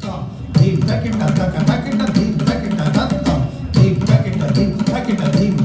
Deep back in the deep back in the deep back in the deep back in the deep back in the deep.